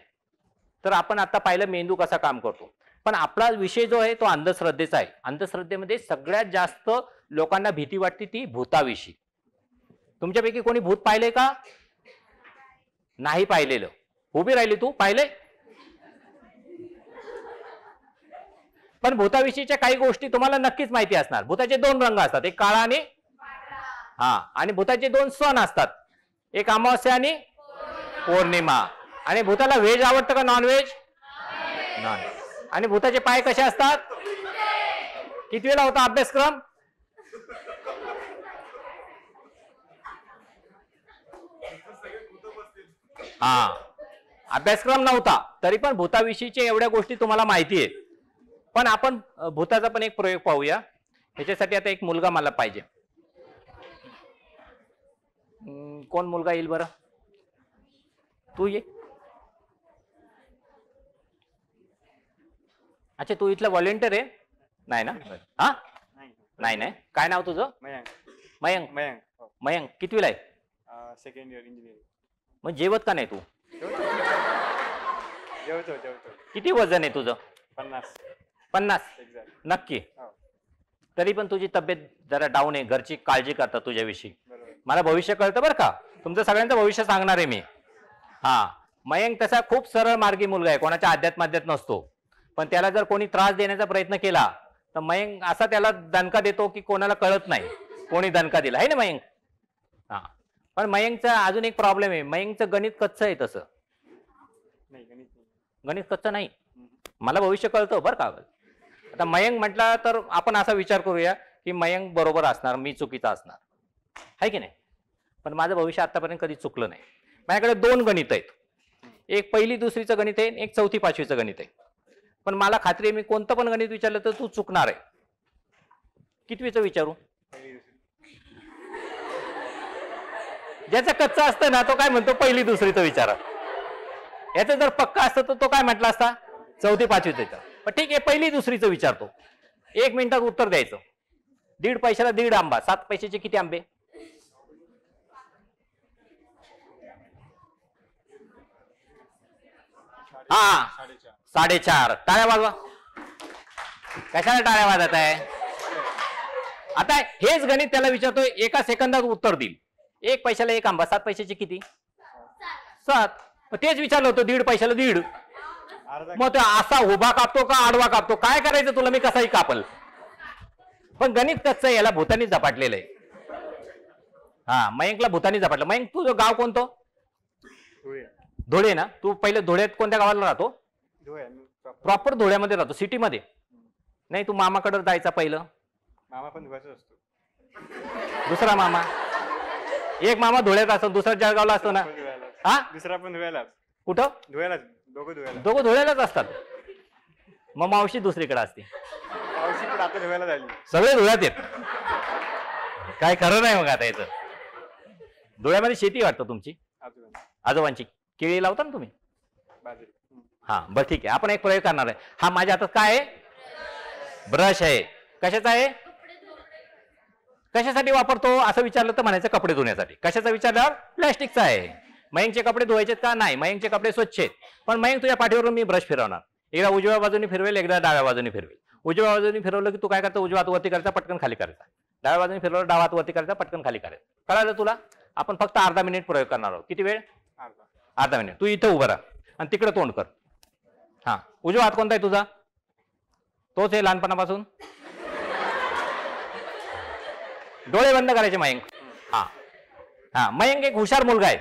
तर आपण आता पाहिलं मेंदू कसा काम करतो. पण आपला विषय जो आहे तो अंधश्रद्धेचा आहे. अंधश्रद्धेमध्ये सगळ्यात जास्त लोकांना भीती वाटते ती भूताविषयी. तुमच्यापैकी कोणी भूत पाहिले का? नाही पाहिलेलं. उभी राहिली तू, पाहिले? पण भूताविषयीच्या काही गोष्टी तुम्हाला नक्कीच माहिती असणार. भूताचे 2 रंग असतात, एक काळा आणि हा, आणि भूताचे 2 सण असतात, एक अमावस्या आणि पौर्णिमा. आणि भूताला व्हेज आवडतं का नॉनव्हेज? नॉनव्हेज. आणि भूताचे पाय कसे असतात? किती वेळा होता अभ्यासक्रम? हा, अभ्यासक्रम नव्हता तरी पण भूताविषयीच्या एवढ्या गोष्टी तुम्हाला माहिती आहेत. पण आपण भूताचा पण एक प्रयोग पाहूया. ह्याच्यासाठी आता एक मुलगा मला पाहिजे. कोण मुलगा येईल बरं? तू ये. अच्छा तू इथला व्हॉलंटियर आहे? नाही ना. हा नाही नाही. काय नाव तुझं? मयंक. मयंक मयंक मयंक कितवीला आहे? Second year engineering. मग जेवत का नाही तू? जेवतो जेवतो. किती वजन आहे तुझं? 50. 50 नक्की. तरी पण तुझी तब्येत जरा डाऊन आहे. घरची काळजी करतात तुझ्याविषयी. मला भविष्य कळतं बरं का. तुमचं सगळ्यांचं भविष्य सांगणार आहे मी. हा मयंक तसा खूप सरळ मार्गी मुलगा आहे. कोणाच्या अध्यात्मात नसतो. पण त्याला जर कोणी त्रास देण्याचा प्रयत्न केला तर मयंक असा त्याला दणका देतो की कोणाला कळत नाही कोणी दणका दिला आहे ना मयंक. हा पण मयंकचा अजून एक प्रॉब्लेम आहे. मयंकचं गणित कच्चं आहे. तसं नाही गणित कच्चं नाही. मला भविष्य कळतं बरं का. आता मयंक म्हटला तर आपण असा विचार करूया की मयंक बरोबर असणार मी चुकीचा असणार आहे की नाही. पण माझं भविष्य आतापर्यंत कधी चुकलं नाही. माझ्याकडे दोन गणित आहेत. एक पहिली दुसरीचं गणित आहे एक चौथी पाचवीचं गणित आहे. पण मला खात्री आहे मी कोणतं पण गणित विचारलं तर तू चुकणार आहे. कितवीचं विचारू? ज्याचा कच्चा असतं ना तो काय म्हणतो पहिली दुसरीचं विचारा. याचा जर पक्का असतं तर तो काय म्हटला असता चौथी पाचवीचं विचार. पण ठीक आहे पहिली दुसरीचं विचारतो. 1 मिनिटात उत्तर द्यायचं. 1.5 पैशाला 1.5 आंबा. 7 पैशाचे किती आंबे? 4.5. टाळ्या वाजवा. कशाला टाळ्या वाजत आहे? आता हेच गणित त्याला विचारतोय 1 सेकंदात उत्तर देईल. 1 पैशाला 1 आंबा. 7 पैशाचे किती? 7. तेच विचारलं होतं 1.5 पैशाला 1.5. मग तो असा उभा कापतो का आडवा कापतो? काय करायचं तुला मी कसाही कापल. पण गणित कसं याला भूतानी झपाटलेलं आहे. हा मयंकला भूतानी झपाटलं. मयंक तुझं गाव कोणतं? धुळे ना. तू पहिले धुळ्यात कोणत्या गावाला राहतो? प्रॉपर धुळ्यामध्ये राहतो सिटीमध्ये नाही. तू मामाकडे जायचा पहिलं. मामा पण धुळ्याचा असतो. दुसरा मामा एक मामा धुळ्यात असतो दुसरा जळगावला असतो ना. हा दुसरा पण धुळ्याला. कुठं? धुळ्याला. दोघं धुळ्यालाच असतात. मग मावशी दुसरीकडे असते. मावशी धुळ्याला झाली. सगळे धुळ्यात येत. काय खरं नाही. मग आता याचं धुळ्यामध्ये शेती वाटतं तुमची आजोबांची. केळी लावता ना तुम्ही? हा बरं ठीक आहे. आपण एक प्रयोग करणार आहे. हा माझ्या हातात काय आहे? ब्रश आहे. कशाचा आहे? कशासाठी वापरतो असं विचारलं तर म्हणायचं कपडे धुण्यासाठी. कशाचा विचारल्यावर? प्लॅस्टिकचा आहे. मयंकचे कपडे धुवायचे का? नाही. मयंकचे कपडे स्वच्छ आहेत. पण मयंक तुझ्या पाठीवरून मी ब्रश फिरवणार. एकदा उजव्या बाजूने फिरवेल एकदा डाव्या बाजूने फिरवेल. उजव्या बाजूने फिरवलं की तू काय करता? उजव्या हातवरती करायचा पटकन खाली करायचा. डाव्या बाजूने फिरवलं डाव्या हातवरती करायचा पटकन खाली करायचा. कळालं तुला? आपण फक्त अर्धा मिनिट प्रयोग करणार आहोत. किती वेळ? 1/2 मिनिट. तू इथं उभा राहा आणि तिकडे तोंड कर. हा उजवा हात कोणता आहे तुझा? तोच आहे लहानपणापासून. डोळे बंद करायचे मयंक. हा हा मयंक एक हुशार मुलगा आहे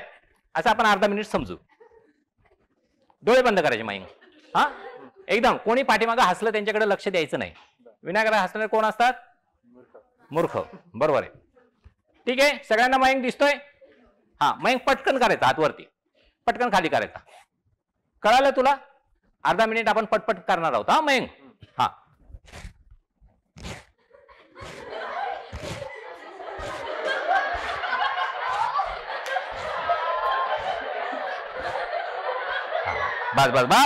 असं आपण 1/2 मिनिट समजू. डोळे बंद करायचे मयंक. हा एकदम. कोणी पाठीमागं हसलं त्यांच्याकडे लक्ष द्यायचं नाही. विनाकारण हसणारे कोण असतात? मूर्ख. बरोबर आहे. ठीक आहे सगळ्यांना मयंक दिसतोय. हा मयंक पटकन करायचा हातवरती पटकन खाली करायचा. कळालं तुला? 1/2 मिनिट आपण पटपट करणार आहोत. हा मयंक हा बस बस बा.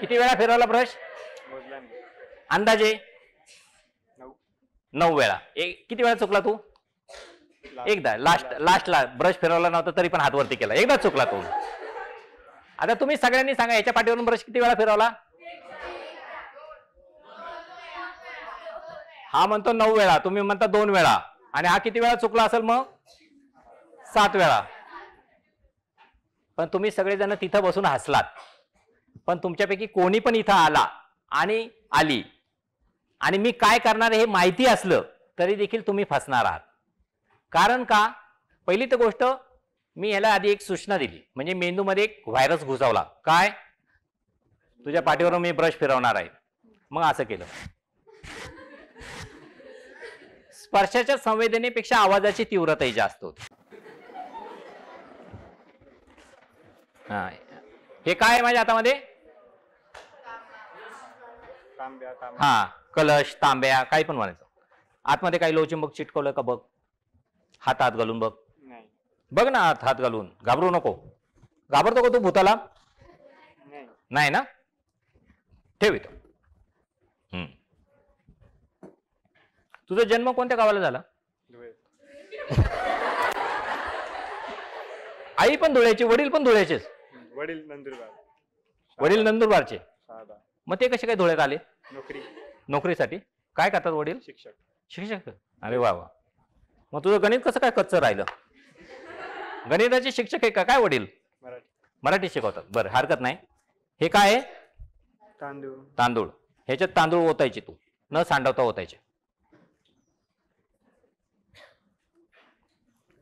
किती वेळा फिरवला ब्रश? अंदाजे 9 वेळा. किती वेळा चुकला तू? एकदा. लास्टला ब्रश फिरवला नव्हता तरी पण हातवरती केला. एकदा चुकला तू. आता तुम्ही सगळ्यांनी सांगा याच्या पाठीवरून ब्रश किती वेळा फिरवला? हा म्हणतो 9 वेळा. तुम्ही म्हणता 2 वेळा. आणि हा किती वेळा चुकला असेल मग? 7 वेळा. पण तुम्ही सगळेजण तिथं बसून हसलात. पण तुमच्यापैकी कोणी पण इथं आला आणि आली आणि मी काय करणार हे माहिती असलं तरी देखील तुम्ही फसणार आहात. कारण का? पहिली तर गोष्ट मी याला आधी एक सूचना दिली म्हणजे मेंदूमध्ये एक व्हायरस घुसवला. काय? तुझ्या पाठीवरून मी ब्रश फिरवणार आहे. मग असं केलं. स्पर्शाच्या संवेदनेपेक्षा आवाजाची तीव्रता ही जास्त होती. हे काय आहे माझ्या हातामध्ये? हा कलश तांब्या काही पण म्हणायचं. आतमध्ये काही लोहचुंबक चिटकवलं का बघ, हातात घालून बघ. बघ ना हात घालून, घाबरू नको. घाबरतो का तू भूताला? नाही ना, ठेवितो. तुझा जन्म कोणत्या गावाला झाला? आई पण धुळ्याची, वडील पण धुळ्याचेच. वडील नंदुरबार. वडील नंदुरबारचे. मग ते कसे काय धुळ्यात आले? नोकरी. नोकरीसाठी काय करतात वडील? शिक्षक. शिक्षक. अरे वा वा. मग तुझं गणित कसं काय कच्चं राहिलं? गणिताचे शिक्षक आहे का काय वडील? मराठी शिकवतात. बरं हरकत नाही. हे काय आहे? तांदूळ. तांदूळ. ह्याच्यात तांदूळ ओतायचे, तू न सांडवता ओतायचे.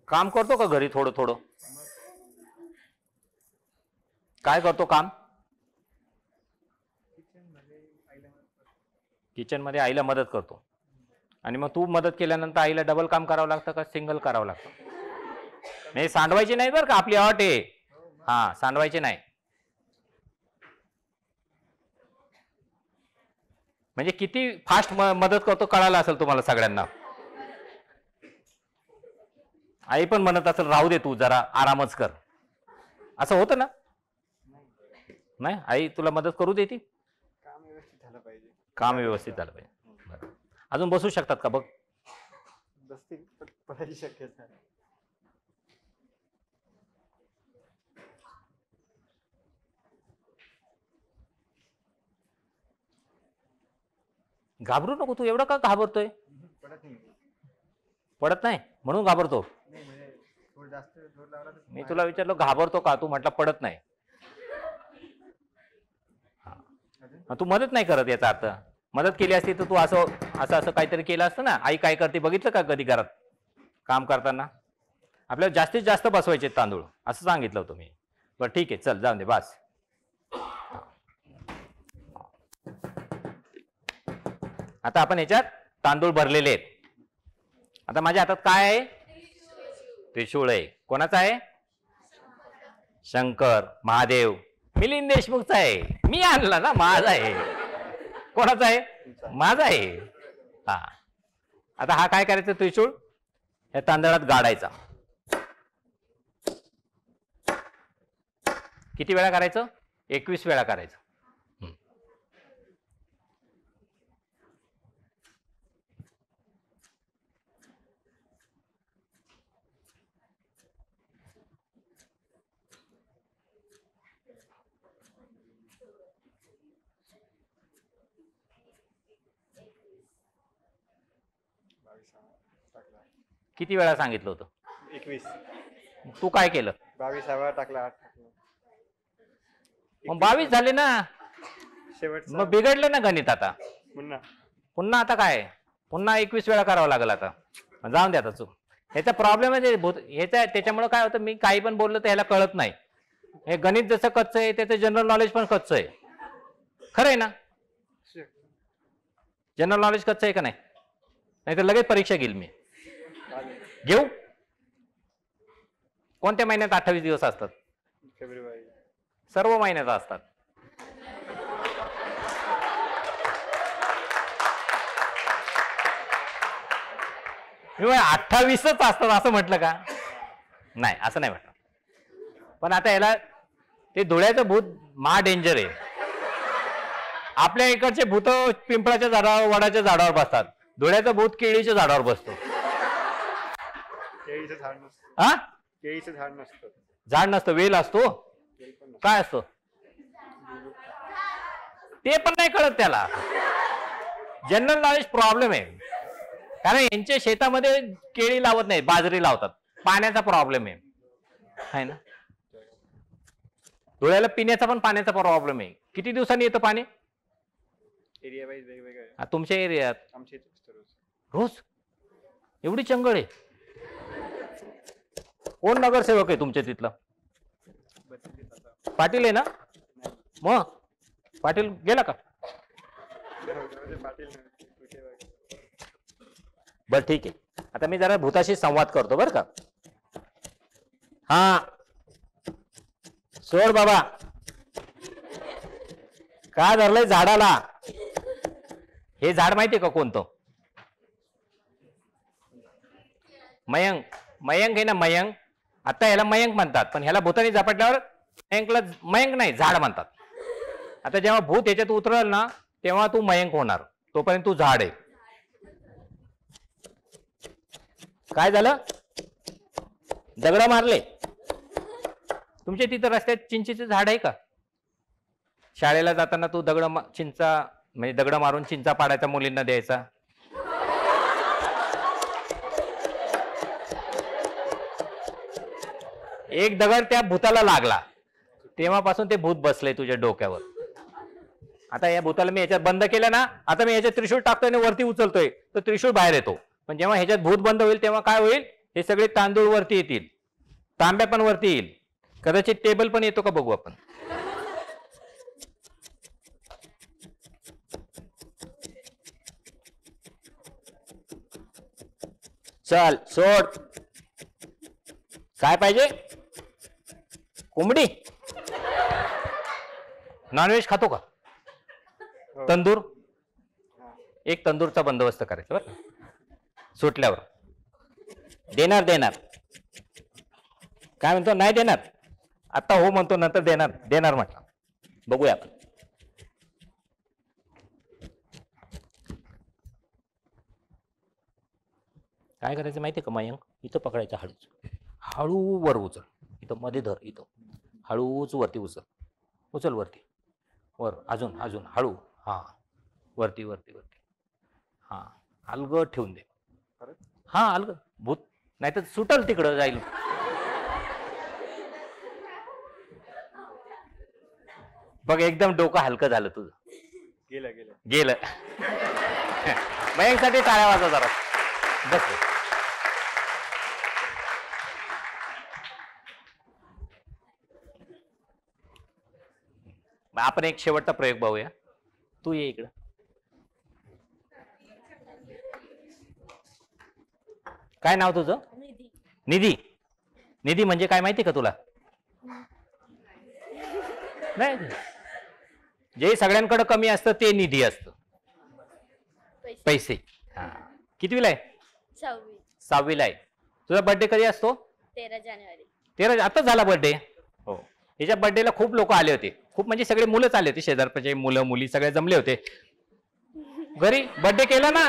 काम करतो का घरी? थोडं थोडं. काय करतो काम? किचन मध्ये आईला मदत करतो. आणि मग तू मदत केल्यानंतर आईला डबल काम करावं लागतं का सिंगल करावं लागतं? नाही सांडवायची नाही बरं का, आपली अट आहे. हा सांडवायची नाही. म्हणजे किती फास्ट मदत करतो कळायला असेल तुम्हाला सगळ्यांना. आई पण म्हणत असेल राहू दे तू जरा आरामच कर, असं होतं ना? नाही, आई तुला मदत करू देते. काम व्यवस्थित झालं पाहिजे. काम व्यवस्थित झालं पाहिजे. अजून बसू शकतात का बघ? बसतील शक्यता. घाबरू नको तू. एवढा का घाबरतोय? पडत नाही म्हणून घाबरतो. मी तुला विचारलो घाबरतो का, तू म्हटला पडत नाही. तू मदत नाही करत, याचा अर्थ मदत केली असती तर तू असं असं असं काहीतरी केलं असतं ना. आई काय करते बघितलं का कधी घरात काम करताना? आपल्याला जास्तीत जास्त बसवायचे तांदूळ असं सांगितलं होतं मी. बरं ठीक आहे, चल जाऊन दे बस. आता आपण याच्यात तांदूळ भरलेले आहेत. आता माझ्या हातात काय आहे? त्रिशूळ आहे. कोणाचा आहे? शंकर महादेव मिलिंद देशमुखचा आहे. मी आणला ना, माझा आहे. कोणाचा आहे? माझा आहे. हा आता हा काय करायचा त्रिशूळ? या तांदळात गाडायचा. किती वेळा करायचं? 21 वेळा करायचं. किती वेळा सांगितलं होतं? 21. तू काय केलं? 22 टाकला. 8 22 झाले ना. मग बिघडलं ना गणित. आता पुन्हा पुन्हा आता काय पुन्हा 21 वेळा करावं लागेल. आता जाऊन द्या. आता चूक ह्याचा प्रॉब्लेम आहे ह्याचा. त्याच्यामुळे काय होतं, मी काही पण बोललो तर ह्याला कळत नाही. हे गणित जसं कच्चं आहे त्याचं जनरल नॉलेज पण कच्चं आहे. खरं आहे ना? जनरल नॉलेज कच्चं आहे का नाही? नाही तर लगेच परीक्षा घेईल मी. घेऊ? कोणत्या महिन्यात 28 दिवस असतात? फेब्रुवारी. सर्व महिन्यात असतात. मी 28च असतात असं म्हटलं का? नाही असं नाही म्हटलं. पण आता याला ते धुळ्याचं भूत महा डेंजर आहे. आपल्या इकडचे भूत पिंपळाच्या झाडावर, वडाच्या झाडावर बसतात. धुळ्याचं भूत केळीच्या झाडावर बसतो. केळीचं झाड नसतं. हा केळीचं झाड नसतं. झाड नसतं, वेल असतो. काय असतो ते पण नाही कळत त्याला. जनरल नॉलेज प्रॉब्लेम आहे. कारण यांच्या शेतामध्ये केळी लावत नाही, बाजरी लावतात. पाण्याचा प्रॉब्लेम आहे. आहे ना? धुळ्याला पिण्याचा पण पाण्याचा प्रॉब्लेम आहे. किती दिवसांनी येतं पाणी? एरिया वाईज वेगवेगळं. तुमच्या एरियात? आमच्या रोज. एवढी चंगळ आहे. कोण नगरसेवक आहे तुमच्या तिथलं? पाटील आहे ना? मग पाटील गेला का? बर ठीक आहे. आता मी जरा भूताशी संवाद करतो बर का. हा सोड बाबा, का धरलंय झाडाला? हे झाड माहिती का कोणतं? मयंक. मयंक है ना मयंक. आता याला मयंक म्हणतात पण याला भूताने झपटल्यावर मयंकला मयंक नाही झाड म्हणतात. आता जेव्हा भूत याच्यात उतरल ना तेव्हा तू मयंक होणार, तोपर्यंत तू झाड आहे. काय झालं? दगड मारले. तुमच्या तिथं रस्त्यात चिंचेचं झाड आहे का? शाळेला जाताना तू दगड मारून चिंचा पाडायचा, मुलींना द्यायचा. एक दगड त्या भूताला लागला तेव्हापासून ते भूत बसले तुझ्या डोक्यावर. आता या भूताला मी याच्यात बंद केलं ना, आता मी याच्यात त्रिशूळ टाकतोय आणि वरती उचलतोय तर त्रिशूळ बाहेर येतो. पण जेव्हा ह्याच्यात भूत बंद होईल तेव्हा काय होईल? हे सगळे तांदूळ वरती येतील, तांब्या पण वरती येईल, कदाचित टेबल पण येतो का बघू आपण. चल सोड. काय पाहिजे? कोंबडी. नॉनव्हेज खातो का? तंदूर. एक तंदूरचा बंदोबस्त करायचा बरं सुटल्यावर. देणार देणार काय म्हणतो? नाही देणार. आता हो म्हणतो, नंतर देणार देणार म्हटलं. बघूया आपण. काय करायचं माहिती आहे का? मयंक इथं पकडायचं हळूच, हळू वर उचल, इथं मध्ये धर, इथं हळूच वरती उचल, उचल वरती, वर अजून अजून हळू, हां वरती वरती वरती, हां अलगद ठेवून दे. हां अलगद. भूत नाही तर सुटल तिकडं जाईल. बघ एकदम डोकं हलकं झालं तुझं. गेलं गेलं गेलं. मयंकसाठी टाळ्या वाजवा जरा. बस. आपण एक शेवटचा प्रयोग पाहूया. तू ये इकडं. काय नाव तुझं? निधी. निधी म्हणजे काय माहिती का तुला? नाही. जे सगळ्यांकडे कमी असतं ते निधी असतं. पैसे. हा कितवीला आहे? 6वीला आहे. तुझा बर्थडे कधी असतो? 13 जानेवारी. 13 आता झाला बर्थडे. हो. याच्या बर्थडेला खूप लोक आले होते. खूप म्हणजे सगळे मुलंच आले होते, शेजारचे मुलं मुली सगळे जमले होते. घरी बर्थडे केला ना?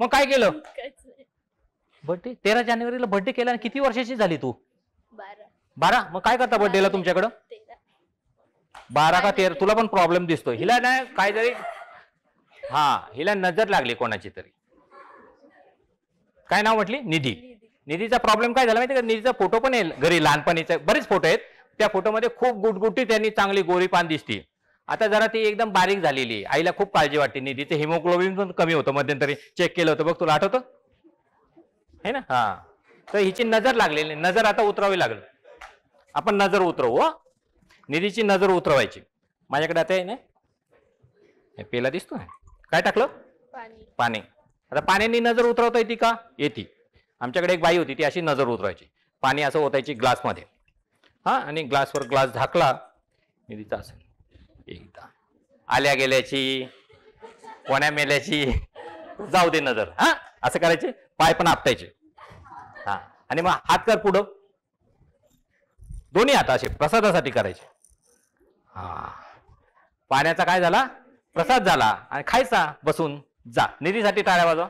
मग काय केलं? बर्थडे 13 जानेवारीला बर्थडे केला. किती वर्षाची झाली तू? 12. मग काय करता बर्थडेला तुमच्याकडं? 12 का 13. तुला पण प्रॉब्लेम दिसतो. हिला ना काय तरी, हा हिला नजर लागली कोणाची तरी. काय नाव म्हटली? निधी. निधीचा प्रॉब्लेम काय झाला माहिती का? निधीचा फोटो पण येईल घरी, लहानपणीचे बरेच फोटो आहेत. त्या फोटोमध्ये खूप गुटगुटी, त्यांनी चांगली गोरी पान दिसती. आता जरा ती एकदम बारीक झालेली. आईला खूप काळजी वाटते. निधीचं हिमोग्लोबिन पण कमी होतं, मध्यंतरी चेक केलं होतं बघ, तुला आठवतं है ना? हा तर हिची नजर लागलेली. नजर आता उतरावी लागली. आपण नजर उतरवू. निधीची नजर उतरवायची. माझ्याकडे आता आहे ना पेला दिसतो. काय टाकलं? पाणी. आता पाण्याने नजर उतरवता येते का? येते. आमच्याकडे एक बाई होती, ती अशी नजर उतरवायची. पाणी असं ओतायची ग्लासमध्ये. हा आणि ग्लासवर ग्लास झाकला निधीचा असेल. एकदा आल्या गेल्याची, कोण्या मेल्याची जाऊ दे नजर. हा असं करायचे. पाय पण आपटायचे. हा आणि मग हात कर पुढं. दोन्ही हात असे प्रसादासाठी करायचे. हा पाण्याचा काय झाला? प्रसाद झाला. आणि खायचा बसून. जा निधीसाठी टाळ्या वाजवा.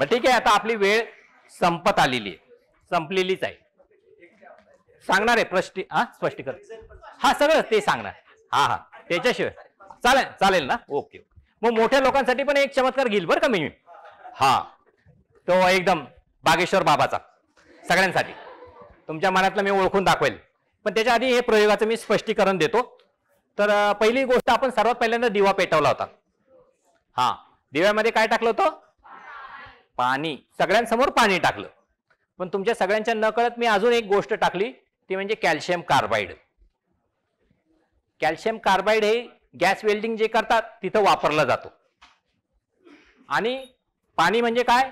मग ठीक आहे. आता आपली वेळ संपत आलेली आहे, संपलेलीच आहे. सांगणार आहे प्रश्न. हा स्पष्टीकरण. हा सगळं ते सांगणार. हा हा त्याच्याशिवाय चालेल चालेल ना? ओके. मग मोठ्या लोकांसाठी पण एक चमत्कार घेईल बरं का मी. हा तो एकदम बागेश्वर बाबाचा सगळ्यांसाठी. तुमच्या मनातलं मी ओळखून दाखवेल. पण त्याच्या आधी हे प्रयोगाचं मी स्पष्टीकरण देतो. तर पहिली गोष्ट, आपण सर्वात पहिल्यांदा दिवा पेटवला होता. हा दिव्यामध्ये काय टाकलं होतं? पाणी. सगळ्यांसमोर पाणी टाकलं. पण तुमच्या सगळ्यांच्या नकळत मी अजून एक गोष्ट टाकली, ती म्हणजे कॅल्शियम कार्बाईड. कॅल्शियम कार्बाईड हे गॅस वेल्डिंग जे करतात तिथं वापरला जातो. आणि पाणी म्हणजे काय?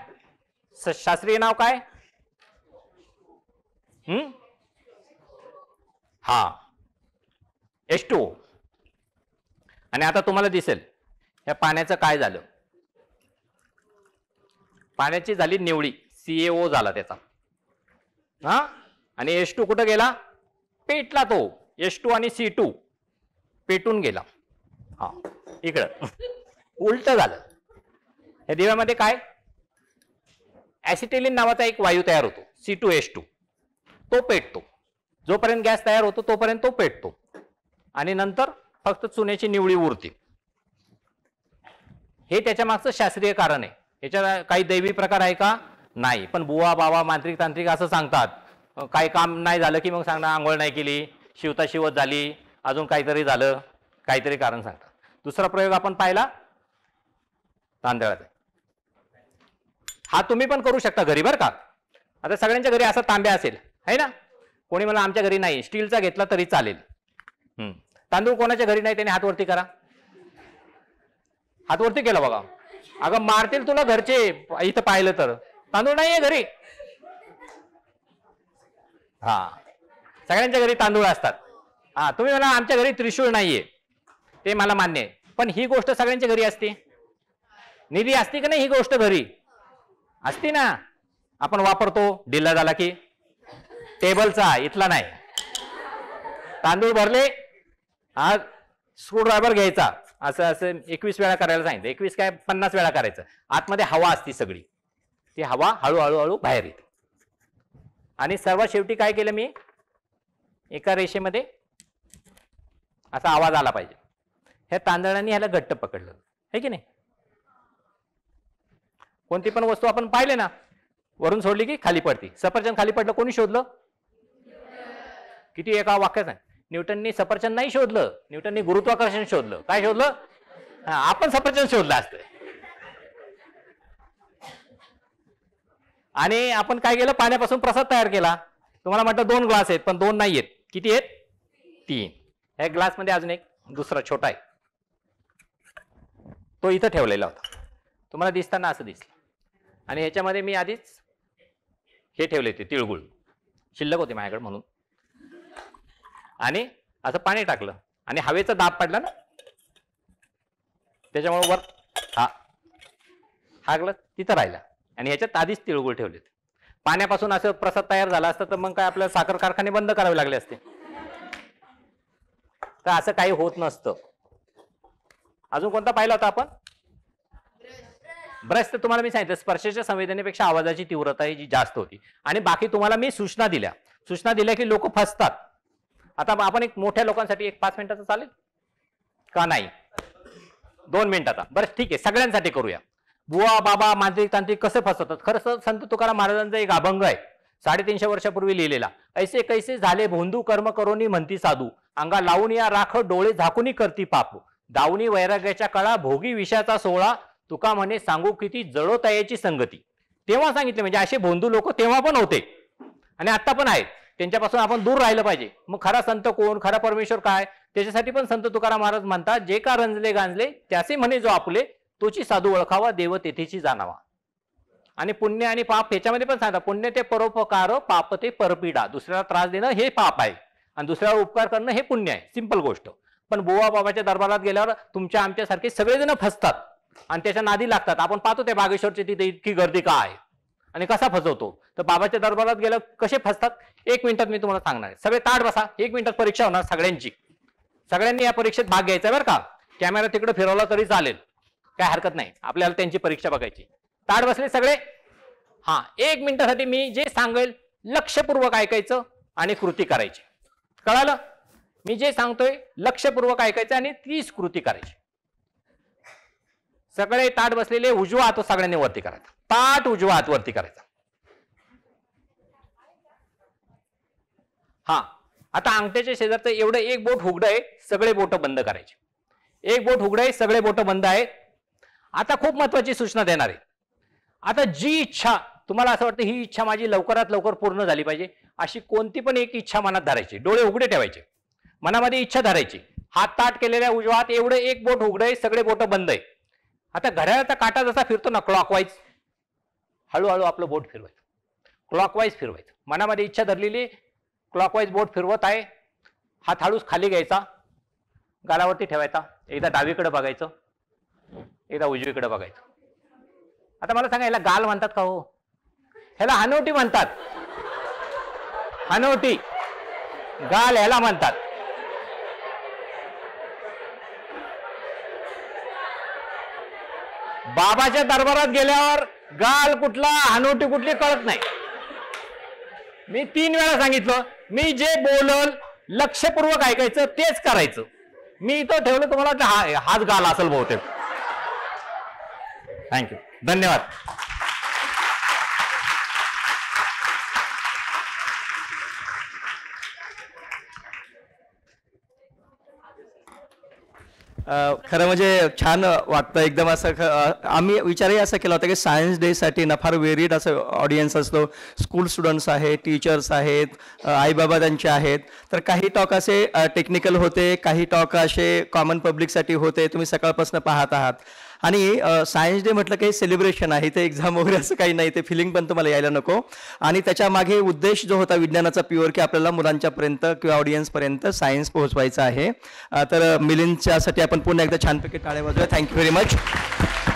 शास्त्रीय नाव काय? हा H2O. आणि आता तुम्हाला दिसेल या पाण्याचं काय झालं, पाण्याची झाली निवळी, CaO झाला त्याचा, हां, आणि H2 कुठे गेला, पेटला तो, H2 आणि C2 पेटून गेला, हां इकडं उलट झालं. या दिव्यामध्ये काय ॲसिटिलीन नावाचा एक वायू तयार होतो C2H2, तो पेटतो, जोपर्यंत गॅस तयार होतो तोपर्यंत तो पेटतो आणि नंतर फक्त चुनेची निवळी उरते. हे त्याच्या मागचं शास्त्रीय कारण आहे. याचा काही दैवी प्रकार आहे का? नाही. पण बुवा बाबा मांत्रिक तांत्रिक असं सांगतात, काही काम नाही झालं की मग सांगणार आंघोळ नाही केली, शिवता शिवत झाली, अजून काहीतरी झालं, काहीतरी कारण सांगतात. दुसरा प्रयोग आपण पाहिला तांदळाचा, हा तुम्ही पण करू शकता घरी बरं का. आता सगळ्यांच्या घरी असा तांब्या असेल है ना, कोणी मला आमच्या घरी नाही स्टीलचा घेतला तरी चालेल. तांदूळ कोणाच्या घरी नाही त्याने हातवरती करा, हातवरती केला बघा, अगं मारतील तुला घरचे, इथं पाहिलं तर तांदूळ नाहीये घरी. हा सगळ्यांच्या घरी तांदूळ असतात. हा तुम्ही म्हणा आमच्या घरी त्रिशूळ नाहीये, ते मला मान्य आहे, पण ही गोष्ट सगळ्यांच्या घरी असते. निधी असते की नाही ही गोष्ट घरी असते ना, आपण वापरतो ढिल्ला झाला की टेबलचा, इथला नाही. तांदूळ भरले हा स्क्रूड्रायव्हर घ्यायचा, असं असं 21 वेळा करायला सांगितलं, 21 काय 50 वेळा करायचं. आतमध्ये हवा असती सगळी, ती हवा हळूहळू हळू बाहेर येते. आणि सर्वात शेवटी काय केलं मी, एका रेषेमध्ये असा आवाज आला पाहिजे. ह्या तांदळाने ह्याला घट्ट पकडलं हे की नाही. कोणती पण वस्तू आपण पाहिले ना, वरून सोडली की खाली पडती. सफरचंद खाली पडलं कोणी शोधलं, किती एका वाक्यात आहे, न्यूटननी सफरचंद नाही शोधलं, न्यूटननी गुरुत्वाकर्षण शोधलं. काय शोधलं? आपण सफरचंद शोधलं असतं. आणि आपण काय केलं, पाण्यापासून प्रसाद तयार केला. तुम्हाला म्हटलं 2 ग्लास आहेत, पण 2 नाही आहेत, किती आहेत 3. ह्या ग्लासमध्ये अजून एक दुसरा छोटा आहे, तो इथं ठेवलेला होता, तुम्हाला दिसताना असं दिसलं. आणि ह्याच्यामध्ये मी आधीच हे ठेवले होते, तिळगुळ शिल्लक होते माझ्याकडे म्हणून, आणि असं पाणी टाकलं आणि हवेचा दाब पडला ना त्याच्यामुळे वर हा हागला तिथं राहिला. आणि ह्याच्यात आधीच तिळगुळ ठेवले होते. पाण्यापासून असं प्रसाद तयार झाला असता तर मग काय आपल्याला साखर कारखाने बंद करावे लागले असते. तर असं काही होत नसतं. अजून कोणता पाहिला होता आपण? ब्रश. तर तुम्हाला मी सांगितलं स्पर्शाच्या संवेदनेपेक्षा आवाजाची तीव्रता ही जी जास्त होती. आणि बाकी तुम्हाला मी सूचना दिल्या, सूचना दिल्या की लोक फसतात. आता आपण एक मोठ्या लोकांसाठी एक 5 मिनिटाचं चालेल का? नाही 2 मिनिटाचा. बरं ठीक आहे, सगळ्यांसाठी करूया. बुवा बाबा मांत्रिक तांत्रिक कसं फसवतात. खरंच संत तुकाराम महाराजांचा एक अभंग आहे 350 वर्षापूर्वी लिहिलेला, ऐसे कैसे झाले भोंदू कर्म करोनी म्हणती साधू, अंगा लावून या राख डोळे झाकूनी करती पाप, दावणी वैराग्याच्या कळा भोगी विषयाचा सोहळा, तुका म्हणे सांगू किती जडोता याची संगती. तेव्हा सांगितले म्हणजे असे भोंदू लोक तेव्हा पण होते आणि आत्ता पण आहेत. त्यांच्यापासून आपण दूर राहिलं पाहिजे. मग खरा संत कोण, खरा परमेश्वर काय, त्याच्यासाठी पण संत तुकाराम महाराज म्हणतात, जे का रंजले गांजले त्याचे म्हणे जो आपले, तोची साधू ओळखावा देव तेथेची जाणावा. आणि पुण्य आणि पाप ह्याच्यामध्ये पण सांगतात, पुण्य ते परोपकार पाप ते परपीडा. दुसऱ्याला त्रास देणं हे पाप आहे आणि दुसऱ्यावर उपकार करणं हे पुण्य आहे. सिंपल गोष्ट. पण बुवा बाबाच्या दरबारात गेल्यावर तुमच्या आमच्यासारखे सगळेजण फसतात आणि त्याच्या नादी लागतात. आपण पाहतो त्या बागेश्वरची तिथे इतकी गर्दी का आहे आणि कसा फसवतो. तर बाबाच्या दरबारात गेलं कसे फसतात 1 मिनिटात मी तुम्हाला सांगणार आहे. सगळे ताट बसा, 1 मिनिटात परीक्षा होणार सगळ्यांची. सगळ्यांनी या परीक्षेत भाग घ्यायचा बरं का. कॅमेरा तिकडे फिरवला तरी चालेल, काय हरकत नाही, आपल्याला त्यांची परीक्षा बघायची. ताट बसले सगळे. हां 1 मिनिटासाठी मी जे सांगेल लक्षपूर्वक ऐकायचं आणि कृती करायची. कळालं? मी जे सांगतोय लक्षपूर्वक ऐकायचं आणि 30 कृती करायची. सगळे ताट बसलेले उजवा हात सगळ्यांनी वरती करायचा, ताट उजवा हात वरती करायचा. हा आता अंगठ्याच्या शेजारचं एवढं एक बोट हुगडं आहे, सगळे बोट बंद करायचे. एक बोट हुगडं आहे, सगळे बोट बंद आहे. आता खूप महत्वाची सूचना देणार आहे. आता जी इच्छा तुम्हाला असं वाटतं ही इच्छा माझी लवकरात लवकर पूर्ण झाली पाहिजे, अशी कोणती पण एक इच्छा मनात धरायची. डोळे उघडे ठेवायचे, मनामध्ये इच्छा धरायची. हात ताट केलेल्या उजवा हात एवढं एक बोट हुगडं आहे, सगळे बोट बंद आहे. आता घड्याळाचा काटा जसा फिरतो ना क्लॉकवाईज, हळूहळू आपलं बोट फिरवायचं, क्लॉकवाईज फिरवायचं. मनामध्ये इच्छा धरलेली, क्लॉकवाईज बोट फिरवत आहे. हात हळूच खाली घ्यायचा, गालावरती ठेवायचा, एकदा डावीकडे बघायचं, एकदा उजवीकडे बघायचं। आता मला सांगा याला गाल म्हणतात का हो? याला हनवटी म्हणतात, हनवटी गाल याला म्हणतात। बाबाच्या दरबारात गेल्यावर गाल कुठला हनवटी कुठली कळत नाही। मी 3 वेळा सांगितलं, मी जे बोलल लक्षपूर्वक ऐकायचं, तेच करायचं। मी इथं ठेवलं तुम्हाला वाटलं हाच गाल असेल बहुतेक। थँक्यू, धन्यवाद। खरं म्हणजे छान वाटतं एकदम असं। आम्ही विचारही असं केला होता की सायन्स डे साठी ना फार व्हेरिड असं ऑडियन्स असतो, स्कूल स्टुडंट्स आहेत, टीचर्स आहेत, आईबाबा त्यांचे आहेत, तर काही टॉक असे टेक्निकल होते, काही टॉक असे कॉमन पब्लिकसाठी होते, तुम्ही सकाळपासून पाहत आहात। आणि सायन्स डे म्हटलं काही सेलिब्रेशन आहे, ते एक्झाम वगैरे असं काही नाही, ते फिलिंग पण तुम्हाला यायला नको। आणि त्याच्यामागे उद्देश जो होता विज्ञानाचा प्युअर, की आपल्याला मुलांच्यापर्यंत किंवा ऑडियन्सपर्यंत सायन्स पोहोचवायचं आहे। तर मिलिंदच्यासाठी आपण पुन्हा एकदा छानपैकी टाळ्या वाजवूया. Thank you very much.